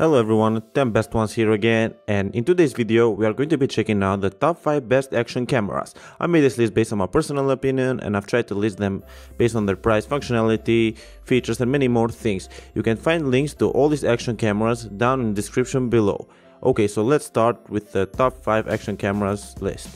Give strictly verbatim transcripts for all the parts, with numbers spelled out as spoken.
Hello everyone, ten best ones here again, and in today's video we are going to be checking out the top five best action cameras. I made this list based on my personal opinion, and I've tried to list them based on their price, functionality, features and many more things. You can find links to all these action cameras down in the description below. Okay, so let's start with the top five action cameras list.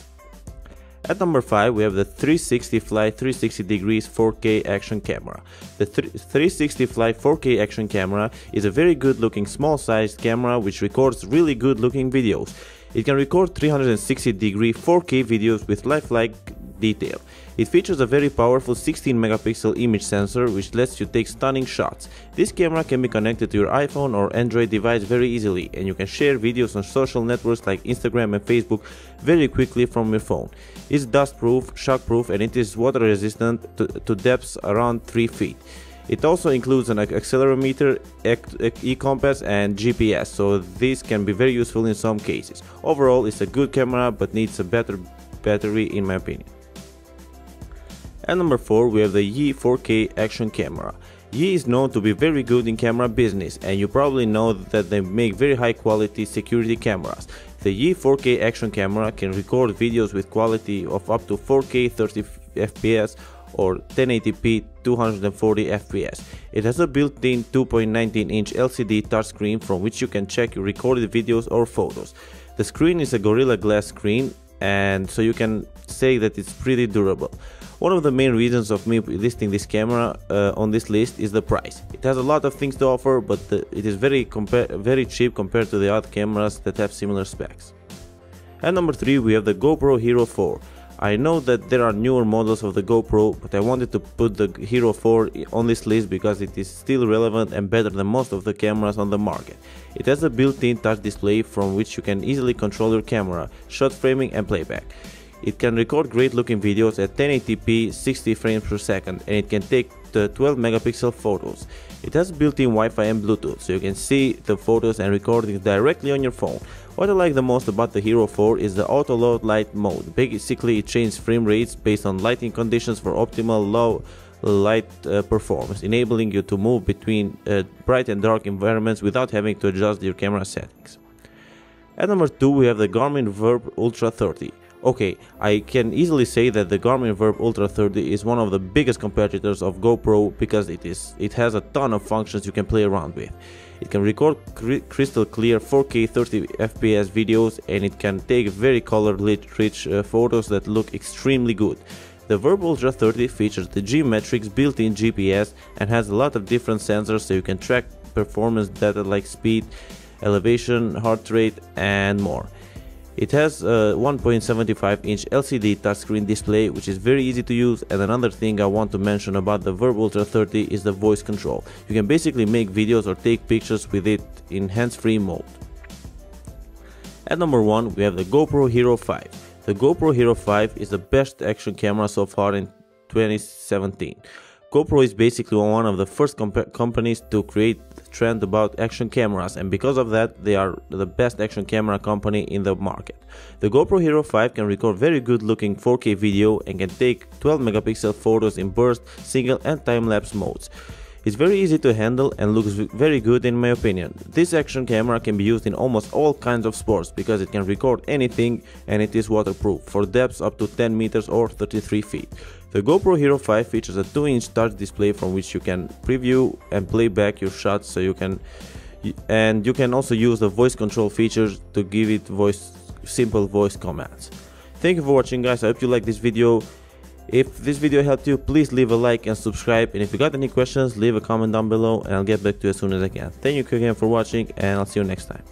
At number five we have the three sixty Fly three sixty degrees four K action camera. The three sixty Fly four K action camera is a very good looking small sized camera which records really good looking videos. It can record three sixty degree four K videos with lifelike detail. It features a very powerful sixteen megapixel image sensor which lets you take stunning shots. This camera can be connected to your iPhone or Android device very easily, and you can share videos on social networks like Instagram and Facebook very quickly from your phone. It's dustproof, shockproof, and it is water resistant to, to depths around three feet. It also includes an accelerometer, e-compass and G P S, so this can be very useful in some cases. Overall, it's a good camera but needs a better battery in my opinion. At number four we have the Yi four K action camera. Yi is known to be very good in camera business, and you probably know that they make very high quality security cameras. The Yi four K action camera can record videos with quality of up to four K thirty F P S or ten eighty P two forty F P S. It has a built-in two point one nine inch L C D touchscreen from which you can check your recorded videos or photos. The screen is a Gorilla Glass screen, and so you can say that it's pretty durable. One of the main reasons of me listing this camera uh, on this list is the price. It has a lot of things to offer, but the, it is very very cheap compared to the other cameras that have similar specs. At number three we have the GoPro Hero four. I know that there are newer models of the GoPro, but I wanted to put the Hero four on this list because it is still relevant and better than most of the cameras on the market. It has a built-in touch display from which you can easily control your camera, shot framing and playback. It can record great looking videos at ten eighty P sixty frames per second, and it can take the twelve megapixel photos. It has built-in Wi-Fi and Bluetooth, so you can see the photos and recordings directly on your phone. What I like the most about the Hero four is the auto low light mode. Basically it changes frame rates based on lighting conditions for optimal low light uh, performance, enabling you to move between uh, bright and dark environments without having to adjust your camera settings. At number two we have the Garmin VIRB Ultra thirty. Okay, I can easily say that the Garmin VIRB Ultra thirty is one of the biggest competitors of GoPro because it is it has a ton of functions you can play around with. It can record cr crystal clear four K thirty F P S videos, and it can take very color lit rich uh, photos that look extremely good. The VIRB Ultra thirty features the G Metrix built-in G P S and has a lot of different sensors, so you can track performance data like speed, elevation, heart rate and more. It has a one point seven five inch L C D touchscreen display which is very easy to use, and another thing I want to mention about the VIRB Ultra thirty is the voice control. You can basically make videos or take pictures with it in hands-free mode. At number one we have the GoPro Hero five. The GoPro Hero five is the best action camera so far in twenty seventeen. GoPro is basically one of the first comp companies to create the trend about action cameras, and because of that they are the best action camera company in the market. The GoPro Hero five can record very good looking four K video and can take twelve megapixel photos in burst, single and time-lapse modes. It's very easy to handle and looks very good in my opinion. This action camera can be used in almost all kinds of sports because it can record anything, and it is waterproof for depths up to ten meters or thirty-three feet. The GoPro Hero five features a two inch touch display from which you can preview and play back your shots, so you can and you can also use the voice control features to give it voice simple voice commands. Thank you for watching guys, I hope you liked this video. If this video helped you, please leave a like and subscribe, and if you got any questions leave a comment down below and I'll get back to you as soon as I can. Thank you again for watching, and I'll see you next time.